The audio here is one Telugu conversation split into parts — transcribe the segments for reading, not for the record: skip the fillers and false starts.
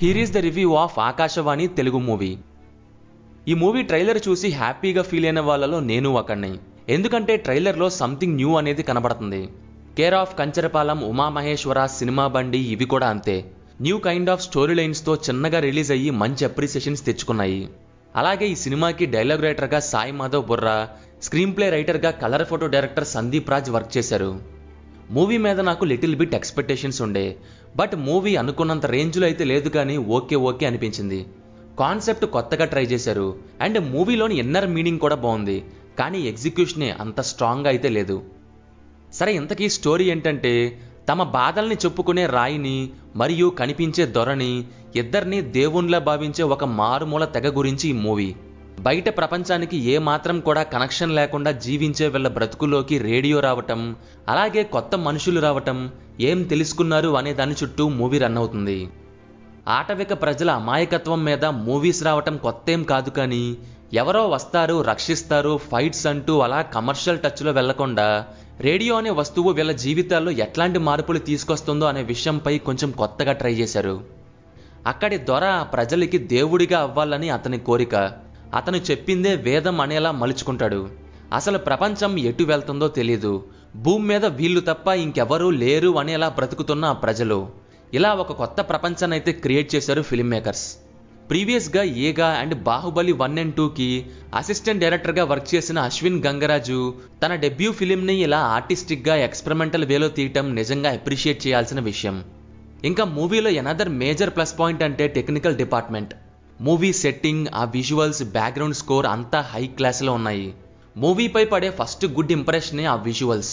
Here is the review of Akashvani Telugu movie. ఈ మూవీ ట్రైలర్ చూసి హ్యాపీగా ఫీల్ అయిన వాళ్ళలో నేను ఒకణ్ణి। ఎందుకంటే ట్రైలర్ లో సంథింగ్ న్యూ అనేది కనబడుతుంది। Care of Kancharapalem Uma Maheswara cinema బండి ఇవి కూడా అంతే new kind of story lines తో చిన్నగా రిలీజ్ అయ్యి మంచి అప్రిసియేషన్స్ తెచ్చుకున్నాయి। అలాగే ఈ సినిమాకి డైలాగ్ రైటర్ గా Sai Madhav Burra, screenplay writer గా colour photo director Sandeep Raj work చేశారు। మూవీ మీద నాకు లిటిల్ బిట్ ఎక్స్పెక్టేషన్స్ ఉండే, బట్ మూవీ అనుకున్నంత రేంజ్లో అయితే లేదు, కానీ ఓకే ఓకే అనిపించింది। కాన్సెప్ట్ కొత్తగా ట్రై చేశారు అండ్ మూవీలోని ఇన్నర్ మీనింగ్ కూడా బాగుంది, కానీ ఎగ్జిక్యూషనే అంత స్ట్రాంగ్గా అయితే లేదు। సరే, ఇంతకీ స్టోరీ ఏంటంటే తమ బాధల్ని చెప్పుకునే రాయిని మరియు కనిపించే దొరని ఇద్దరిని దేవునిలా భావించే ఒక మారుమూల తెగ గురించి ఈ మూవీ। బయట ప్రపంచానికి ఏ మాత్రం కూడా కనెక్షన్ లేకుండా జీవించే వీళ్ళ బ్రతుకులోకి రేడియో రావటం, అలాగే కొత్త మనుషులు రావటం, ఏం తెలుసుకున్నారు అనే దాని చుట్టూ మూవీ రన్ అవుతుంది। ఆటవిక ప్రజల అమాయకత్వం మీద మూవీస్ రావటం కొత్తేం కాదు, కానీ ఎవరో వస్తారు, రక్షిస్తారు, ఫైట్స్ అంటూ అలా కమర్షియల్ టచ్లో వెళ్లకుండా రేడియో అనే వస్తువు వీళ్ళ జీవితాల్లో ఎట్లాంటి మార్పులు తీసుకొస్తుందో అనే విషయంపై కొంచెం కొత్తగా ట్రై చేశారు। అక్కడి దొర ప్రజలకి దేవుడిగా అవ్వాలని అతని కోరిక, అతను చెప్పిందే వేదం అనేలా మలుచుకుంటాడు। అసలు ప్రపంచం ఎటు వెళ్తుందో తెలీదు, భూమి మీద వీళ్ళు తప్ప ఇంకెవరూ లేరు అనేలా బ్రతుకుతున్న ఆ ప్రజలు, ఇలా ఒక కొత్త ప్రపంచాన్ని అయితే క్రియేట్ చేశారు ఫిలిం మేకర్స్। ప్రీవియస్గా ఏగా అండ్ బాహుబలి 1 and 2కి అసిస్టెంట్ డైరెక్టర్గా వర్క్ చేసిన అశ్విన్ గంగరాజు తన డెబ్యూ ఫిలింని ఇలా ఆర్టిస్టిక్గా ఎక్స్పెరిమెంటల్ వేలో తీయటం నిజంగా అప్రిషియేట్ చేయాల్సిన విషయం। ఇంకా మూవీలో ఎనదర్ మేజర్ ప్లస్ పాయింట్ అంటే టెక్నికల్ డిపార్ట్మెంట్। మూవీ సెట్టింగ్, ఆ విజువల్స్, బ్యాక్గ్రౌండ్ స్కోర్ అంతా హై క్లాస్లో ఉన్నాయి। మూవీపై పడే ఫస్ట్ గుడ్ ఇంప్రెషనే ఆ visuals.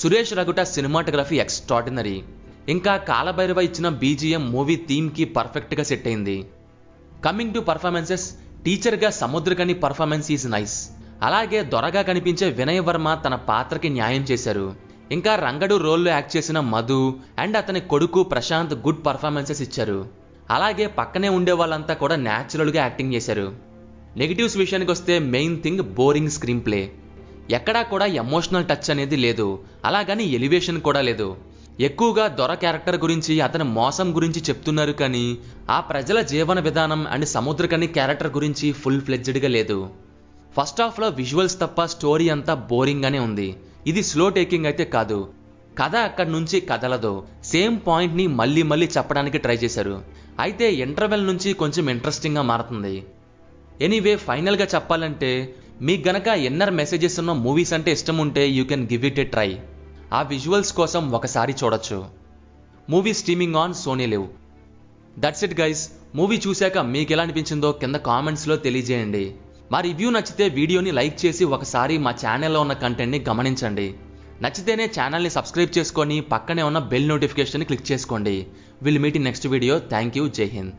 Suresh Ragutu cinematography extraordinary. ఇంకా కాలాభైరవ ఇచ్చిన బీజిఎం మూవీ థీమ్కి పర్ఫెక్ట్గా సెట్ అయింది। కమింగ్ టు పర్ఫార్మెన్సెస్, టీచర్గా సముద్రకని పర్ఫార్మెన్స్ ఈజ్ నైస్। అలాగే దొరగా కనిపించే వినయ వర్మ తన పాత్రకి న్యాయం చేశారు। ఇంకా రంగడు రోల్లో యాక్ట్ చేసిన మధు అండ్ అతని కొడుకు ప్రశాంత్ గుడ్ పర్ఫార్మెన్సెస్ ఇచ్చారు। అలాగే పక్కనే ఉండే వాళ్ళంతా కూడా న్యాచురల్గా యాక్టింగ్ చేశారు। నెగిటివ్స్ విషయానికి వస్తే main thing boring screenplay. ఎక్కడా కూడా ఎమోషనల్ టచ్ అనేది లేదు, అలాగని ఎలివేషన్ కూడా లేదు। ఎక్కువగా దొర క్యారెక్టర్ గురించి, అతని మోసం గురించి చెప్తున్నారు, కానీ ఆ ప్రజల జీవన విధానం అండ్ సముద్రకని క్యారెక్టర్ గురించి ఫుల్ ఫ్లెడ్జ్డ్గా లేదు। ఫస్ట్ హాఫ్లో విజువల్స్ తప్ప స్టోరీ అంతా బోరింగ్గానే ఉంది। ఇది స్లో టేకింగ్ అయితే కాదు, కథ అక్కడి నుంచి కదలదు, సేమ్ పాయింట్ని మళ్ళీ మళ్ళీ చెప్పడానికి ట్రై చేశారు। అయితే ఇంటర్వెల్ నుంచి కొంచెం ఇంట్రెస్టింగ్గా మారుతుంది। ఎనీవే, ఫైనల్గా చెప్పాలంటే మీకు గనక ఎన్నర్ మెసేజెస్ ఉన్న మూవీస్ అంటే ఇష్టం ఉంటే you can give it a try. ఆ విజువల్స్ కోసం ఒకసారి చూడొచ్చు। Movie streaming on Sony live. That's it guys, movie చూశాక మీకు ఎలా అనిపించిందో కింద కామెంట్స్లో తెలియజేయండి। మా రివ్యూ నచ్చితే వీడియోని లైక్ చేసి ఒకసారి మా ఛానల్లో ఉన్న కంటెంట్ని గమనించండి। నచ్చితేనే ఛానల్ని సబ్స్క్రైబ్ చేసుకొని పక్కనే ఉన్న బెల్ నోటిఫికేషన్ని క్లిక్ చేసుకోండి। Will meet in next video. Thank you, Jai Hind.